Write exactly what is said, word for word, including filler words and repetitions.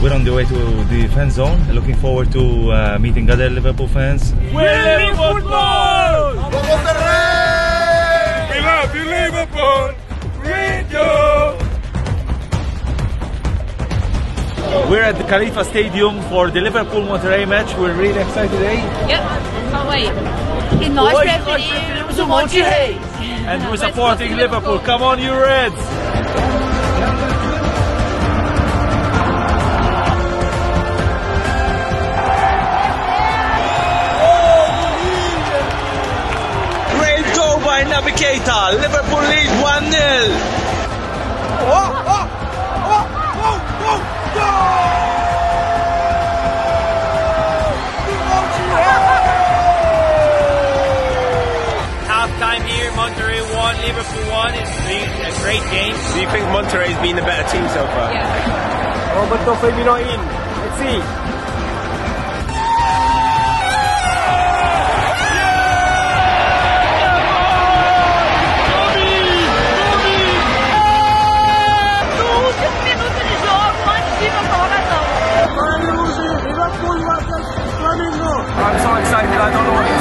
We're on the way to the fan zone. Looking forward to uh, meeting other Liverpool fans. We live football! Monterrey! We love you, Liverpool! We're at the Khalifa Stadium for the Liverpool Monterrey match. We're really excited today. Yep, can't wait. In my preference, the Monterrey. And we're supporting Liverpool. Come on, you Reds! Liverpool lead one nil. Oh, oh, oh, oh, oh, goal! Half time here, Monterrey one, Liverpool one. It's been a great game. Do you think Monterrey's been the better team so far? Yeah. Robert Fabinho in. Let's see. I'm so excited, I don't know what